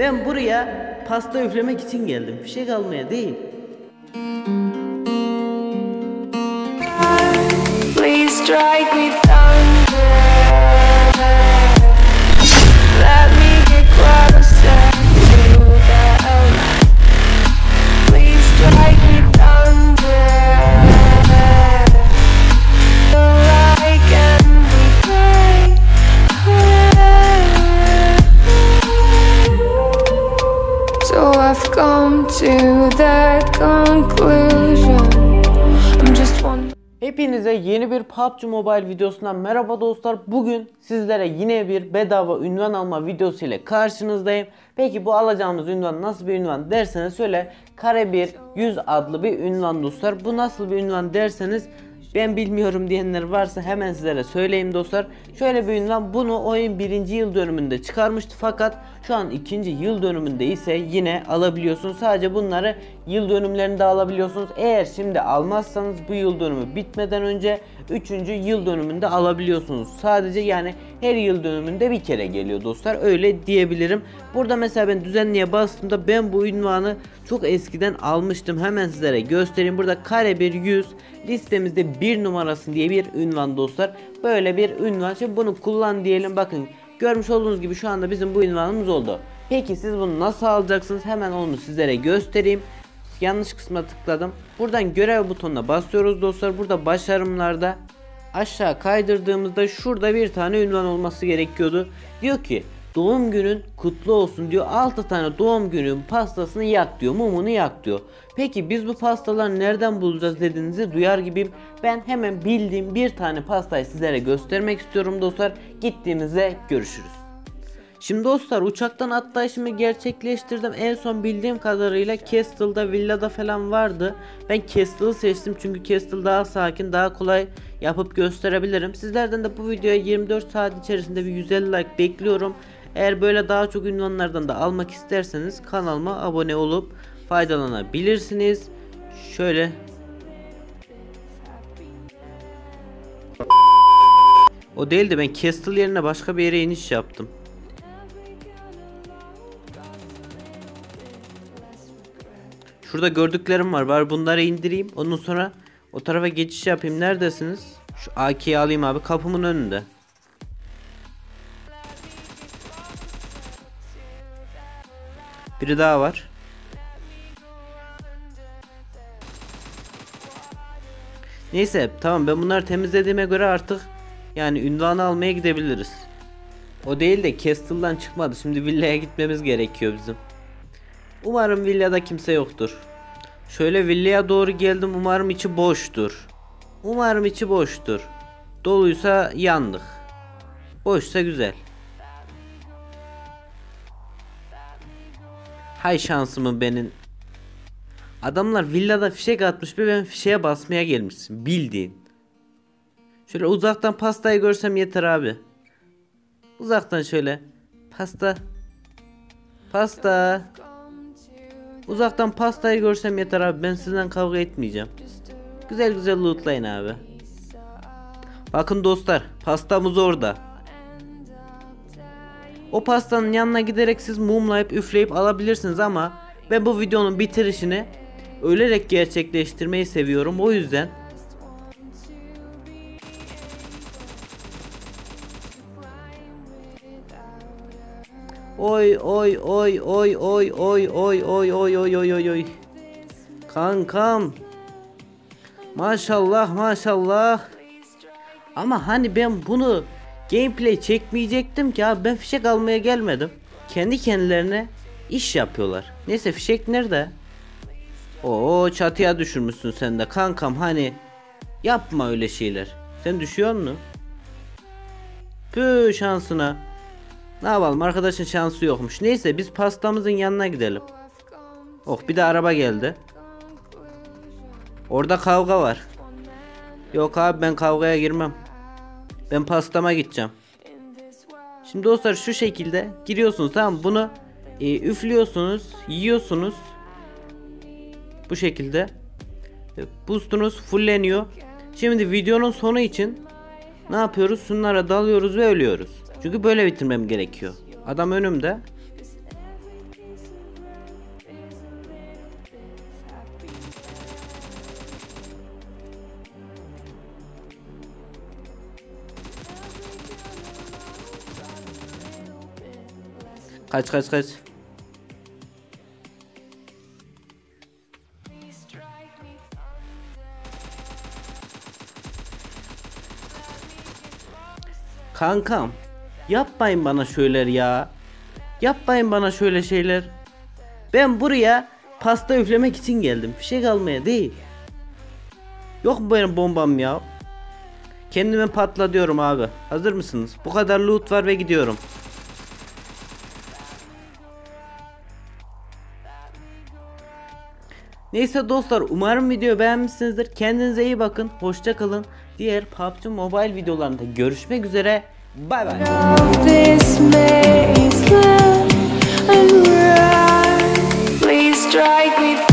Ben buraya pasta üflemek için geldim, fişek almaya değil. Hepinize yeni bir PUBG Mobile videosundan merhaba dostlar. Bugün sizlere yine bir bedava ünvan alma videosu ile karşınızdayım. Peki bu alacağımız ünvan nasıl bir ünvan derseniz şöyle kare 1 100 adlı bir ünvan dostlar. Bu nasıl bir ünvan derseniz, ben bilmiyorum diyenler varsa hemen sizlere söyleyeyim dostlar. Şöyle bir ünvan, bunu oyun 1. yıl dönümünde çıkarmıştı fakat şu an 2. yıl dönümünde ise yine alabiliyorsunuz. Sadece bunları yıl dönümlerinde alabiliyorsunuz. Eğer şimdi almazsanız bu yıl dönümü bitmeden önce 3. yıl dönümünde alabiliyorsunuz. Sadece yani her yıl dönümünde bir kere geliyor dostlar, öyle diyebilirim. Burada mesela ben düzenliye bastığımda ben bu ünvanı çok eskiden almıştım. Hemen sizlere göstereyim. Burada kare 1 100 listemizde 1 numarasın diye bir ünvan dostlar. Böyle bir ünvan. Şimdi bunu kullan diyelim. Bakın görmüş olduğunuz gibi şu anda bizim bu ünvanımız oldu. Peki siz bunu nasıl alacaksınız? Hemen onu sizlere göstereyim. Yanlış kısma tıkladım. Buradan görev butonuna basıyoruz dostlar. Burada başarımlarda aşağı kaydırdığımızda şurada bir tane ünvan olması gerekiyordu. Diyor ki doğum günün kutlu olsun diyor. 6 tane doğum günün pastasını yak diyor. Mumunu yak diyor. Peki biz bu pastaları nereden bulacağız dediğinizi duyar gibiyim. Ben hemen bildiğim bir tane pastayı sizlere göstermek istiyorum dostlar. Gittiğimizde görüşürüz. Şimdi dostlar uçaktan atlayışımı gerçekleştirdim. En son bildiğim kadarıyla Castle'da, villada falan vardı. Ben Castle'ı seçtim çünkü Castle daha sakin, daha kolay yapıp gösterebilirim. Sizlerden de bu videoya 24 saat içerisinde bir 150 like bekliyorum. Eğer böyle daha çok ünvanlardan da almak isterseniz kanalıma abone olup faydalanabilirsiniz. Şöyle o değil de ben Castle yerine başka bir yere iniş yaptım. Şurada gördüklerim var. Bari bunları indireyim. Ondan sonra o tarafa geçiş yapayım. Neredesiniz? Şu AK'yi alayım abi. Kapımın önünde. Biri daha var. Neyse tamam, ben bunları temizlediğime göre artık yani ünvanı almaya gidebiliriz. O değil de Castle'dan çıkmadı. Şimdi villaya gitmemiz gerekiyor bizim. Umarım villada kimse yoktur. Şöyle villaya doğru geldim. Umarım içi boştur. Umarım içi boştur. Doluysa yandık. Boşsa güzel. Hay şansımın benim. Adamlar villada fişek atmış ve ben fişeğe basmaya gelmişsin bildiğin. Şöyle uzaktan pastayı görsem yeter abi. Uzaktan şöyle. Pasta. Pasta. Uzaktan pastayı görsem yeter abi. Ben sizden kavga etmeyeceğim. Güzel güzel lootlayın abi. Bakın dostlar, pastamız orada. O pastanın yanına giderek siz mumlayıp üfleyip alabilirsiniz ama ben bu videonun bitirişini ölerek gerçekleştirmeyi seviyorum. O yüzden oy oy oy oy oy oy oy oy oy oy oy oy oy. Kankam. Maşallah maşallah. Ama hani ben bunu gameplay çekmeyecektim ki abi, ben fişek almaya gelmedim. Kendi kendilerine iş yapıyorlar. Neyse fişek nerede? Oo, çatıya düşürmüşsün sen de kankam, hani yapma öyle şeyler. Sen düşüyor musun? Püh şansına. Ne yapalım, arkadaşın şansı yokmuş. Neyse biz pastamızın yanına gidelim. Oh, bir de araba geldi. Orada kavga var. Yok abi, ben kavgaya girmem. Ben pastama gideceğim. Şimdi dostlar şu şekilde giriyorsunuz, tamam mı? Bunu üflüyorsunuz, yiyorsunuz. Bu şekilde. Boostunuz fulleniyor. Şimdi videonun sonu için ne yapıyoruz? Şunlara dalıyoruz ve ölüyoruz. Çünkü böyle bitirmem gerekiyor. Adam önümde. Kaç. Kankam, yapmayın bana şöyler ya. Yapmayın bana şöyle şeyler. Ben buraya pasta üflemek için geldim. Fişek almaya değil. Yok mu benim bombam ya? Kendime patlatıyorum abi. Hazır mısınız? Bu kadar loot var ve gidiyorum. Neyse dostlar, umarım videoyu beğenmişsinizdir. Kendinize iyi bakın. Hoşça kalın. Diğer PUBG Mobile videolarında görüşmek üzere. Bay bay.